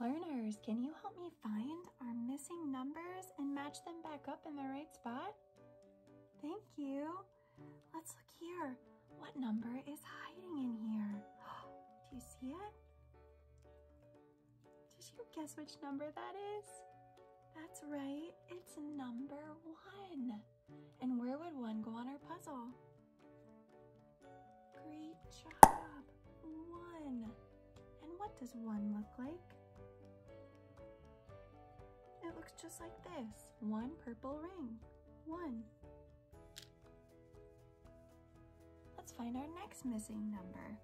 Learners, can you help me find our missing numbers and match them back up in the right spot? Thank you. Let's look here. What number is hiding in here? Do you see it? Did you guess which number that is? That's right, it's number 1. And where would 1 go on our puzzle? Great job, 1. And what does 1 look like? It looks just like this, 1 purple ring, 1. Let's find our next missing number.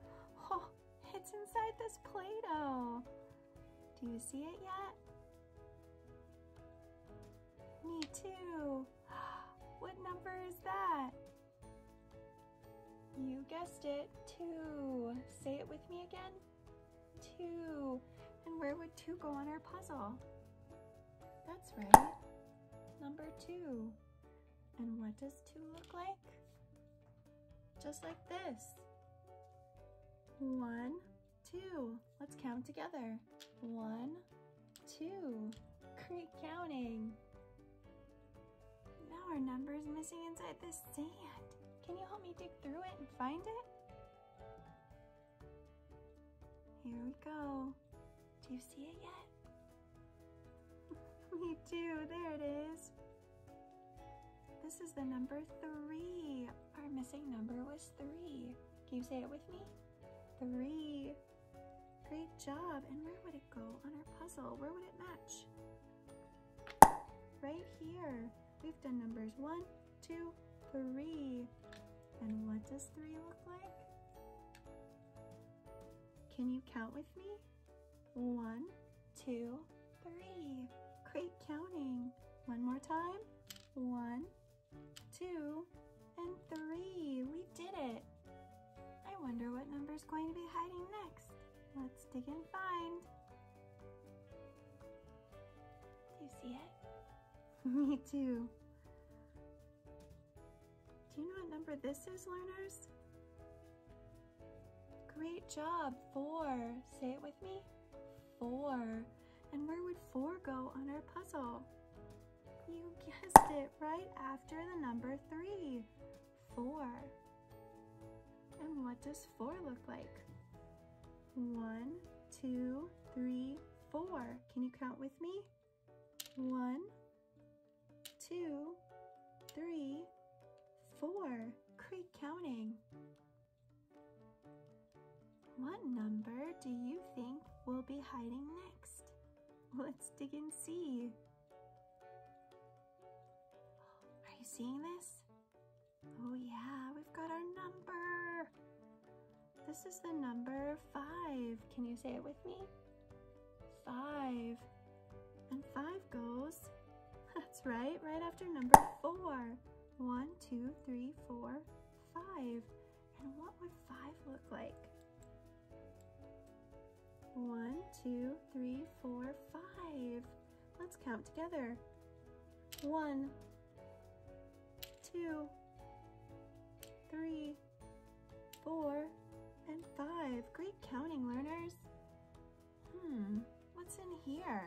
Oh, it's inside this Play-Doh. Do you see it yet? Me too. What number is that? You guessed it, 2. Say it with me again. 2. And where would 2 go on our puzzle? That's right, number 2. And what does 2 look like? Just like this. 1, 2. Let's count together. 1, 2. Great counting. Now our number is missing inside this sand. Can you help me dig through it and find it? Here we go. Do you see it yet? Me too. There it is. This is the number 3. Our missing number was 3. Can you say it with me? 3. Great job. And where would it go on our puzzle? Where would it match? Right here. We've done numbers 1, 2, 3. And what does 3 look like? Can you count with me? 1, 2, 3. Great counting. One more time. 1, 2, and 3. We did it. I wonder what number is going to be hiding next. Let's dig and find. Do you see it? Me too. Do you know what number this is, learners? Great job, 4. Say it with me. 4. And where would 4 go on our puzzle? You guessed it, right after the number 3. 4. And what does 4 look like? 1, 2, 3, 4. Can you count with me? 1, 2, 3, 4. Great counting. What number do you think we'll be hiding next? Let's dig and see. Are you seeing this? Oh yeah, we've got our number. This is the number 5. Can you say it with me? 5. And 5 goes... That's right, right after number 4. 1, 2, 3, 4, 5. And what would 5 look like? 1, 2, 3, 4, 5. Let's count together. 1, 2, 3, 4, and 5. Great counting, learners. What's in here?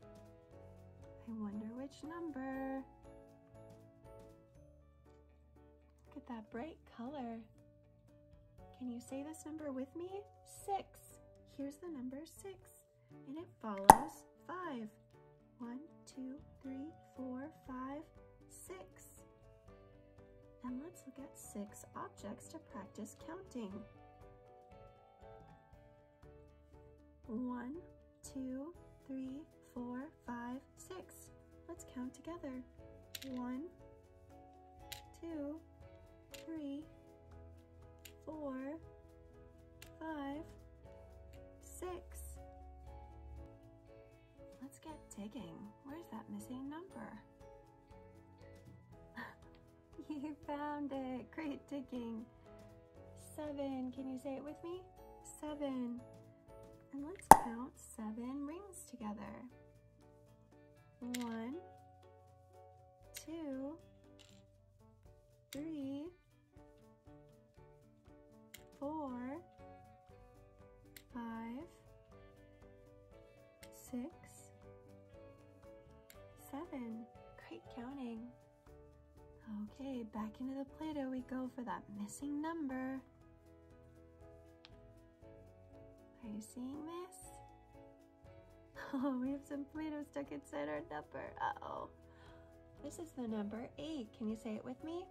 I wonder which number. Look at that bright color. Can you say this number with me? 6. Here's the number 6, and it follows 5. 1, 2, 3, 4, 5, 6. And let's look at 6 objects to practice counting. 1, 2, 3, 4, 5, 6. Let's count together. 1, 2, 3, 4, 5, 6. Let's get digging. Where's that missing number? You found it. Great digging. 7. Can you say it with me? 7. And let's count 7 rings together. 1, 2, 3, 4, 5, 6, 7. Great counting. Okay, back into the Play-Doh we go for that missing number. Are you seeing this? Oh, we have some Play-Doh stuck inside our number. Uh-oh. This is the number 8. Can you say it with me?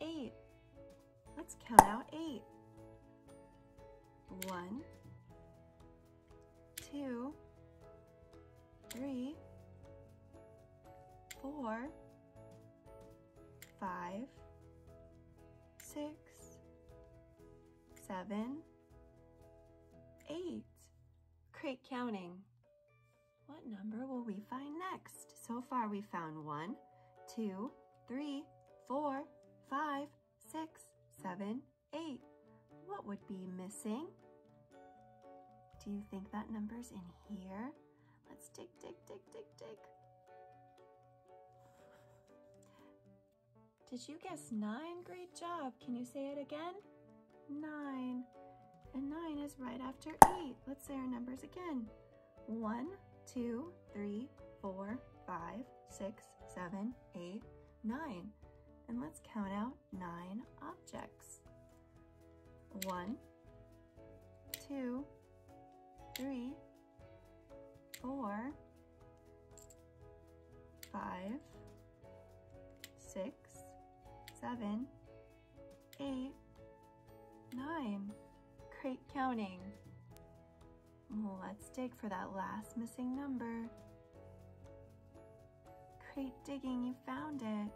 8. Let's count out 8. 1, 2, 3, 4, 5, 6, 7, 8. Great counting. What number will we find next? So far we found 1, 2, 3, 4, 5, 6, 7, 8. What would be missing? Do you think that number's in here? Let's tick, tick, tick, tick, tick. Did you guess 9? Great job. Can you say it again? 9. And 9 is right after 8. Let's say our numbers again. 1, 2, 3, 4, 5, 6, 7, 8, 9. And let's count out 9 objects. 1, 2, 3, 4, 5, 6, 7, 8, 9. Great counting. Let's dig for that last missing number. Great digging, you found it.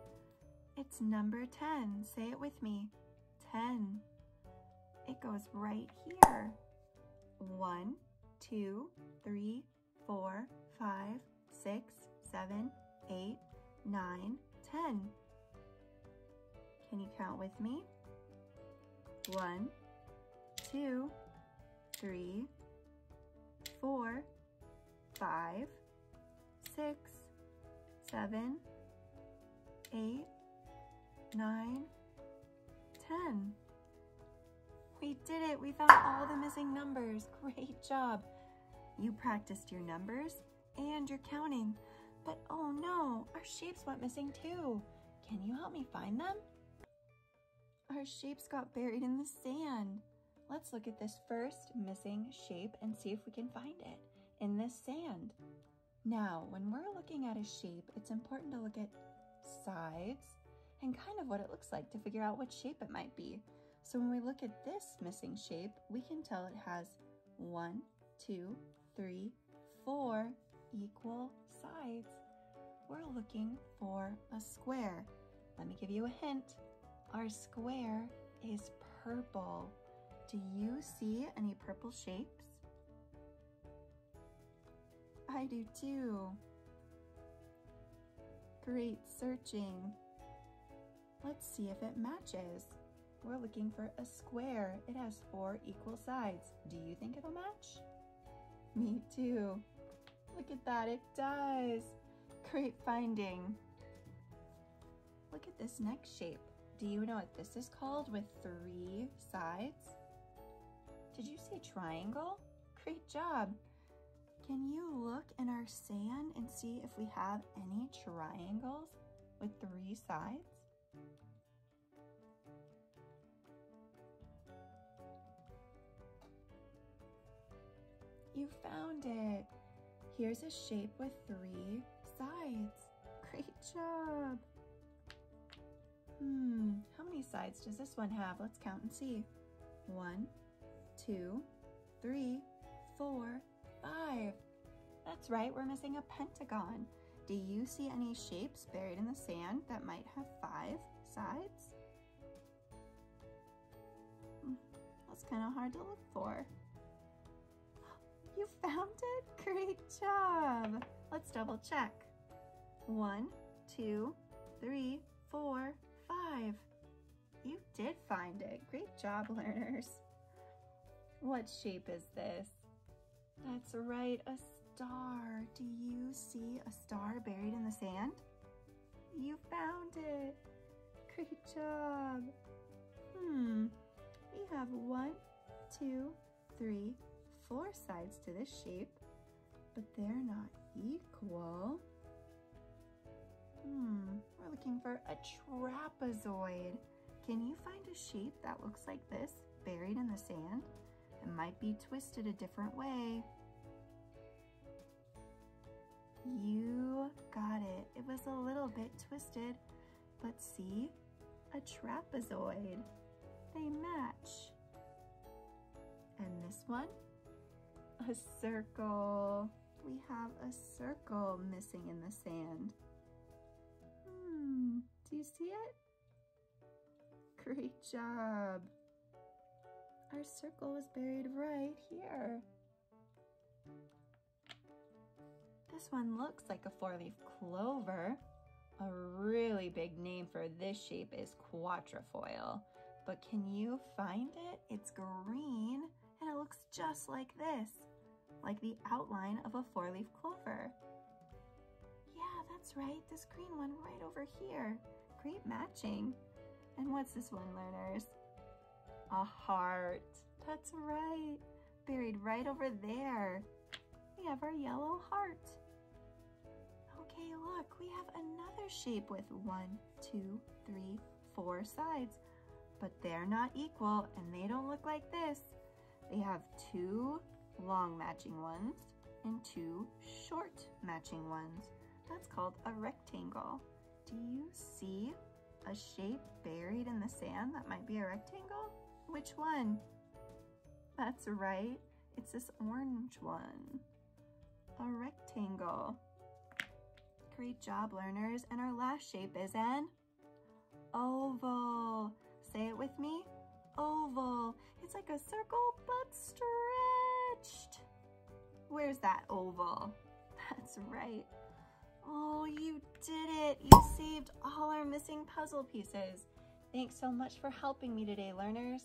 It's number 10. Say it with me. 10. It goes right here. 1, 2, 3, 4, 5, 6, 7, 8, 9, 10. Can you count with me? 1, 2, 3, 4, 5, 6, 7, 8, 9, 10. We did it! We found all the missing numbers. Great job! You practiced your numbers and your counting. But oh no, our shapes went missing too. Can you help me find them? Our shapes got buried in the sand. Let's look at this first missing shape and see if we can find it in this sand. Now, when we're looking at a shape, it's important to look at sides and kind of what it looks like to figure out what shape it might be. So when we look at this missing shape, we can tell it has 1, 2, 3, 4 equal sides. We're looking for a square. Let me give you a hint. Our square is purple. Do you see any purple shapes? I do too. Great searching. Let's see if it matches. We're looking for a square. It has 4 equal sides. Do you think it'll match? Me too. Look at that, it does. Great finding. Look at this next shape. Do you know what this is called with 3 sides? Did you say triangle? Great job. Can you look in our sand and see if we have any triangles with 3 sides? You found it. Here's a shape with 3 sides. Great job. How many sides does this one have? Let's count and see. 1, 2, 3, 4, 5. That's right, we're missing a pentagon. Do you see any shapes buried in the sand that might have 5 sides? That's kind of hard to look for. You found it? Great job! Let's double check. 1, 2, 3, 4, 5. You did find it. Great job, learners. What shape is this? That's right, a star. Do you see a star buried in the sand? You found it. Great job. We have 1, 2, 3, 4 sides to this shape, but they're not equal. We're looking for a trapezoid. Can you find a shape that looks like this, buried in the sand? It might be twisted a different way. You got it. It was a little bit twisted, but see, a trapezoid. They match. And this one, a circle. We have a circle missing in the sand. Do you see it? Great job. Our circle was buried right here. This one looks like a four-leaf clover. A really big name for this shape is quatrefoil. But can you find it? It's green and it looks just like this, like the outline of a four-leaf clover. Yeah, that's right, this green one right over here. Great matching. And what's this one, learners? A heart. That's right, buried right over there. We have our yellow heart. Okay, look, we have another shape with 1, 2, 3, 4 sides, but they're not equal and they don't look like this. They have 2 long matching ones and 2 short matching ones. That's called a rectangle. Do you see a shape buried in the sand that might be a rectangle? Which one? That's right, it's this orange one. A rectangle. Great job, learners. And our last shape is an oval. Say it with me. Oval. It's like a circle but stretched. Where's that oval? That's right. Oh, you did it. You saved all our missing puzzle pieces. Thanks so much for helping me today, learners.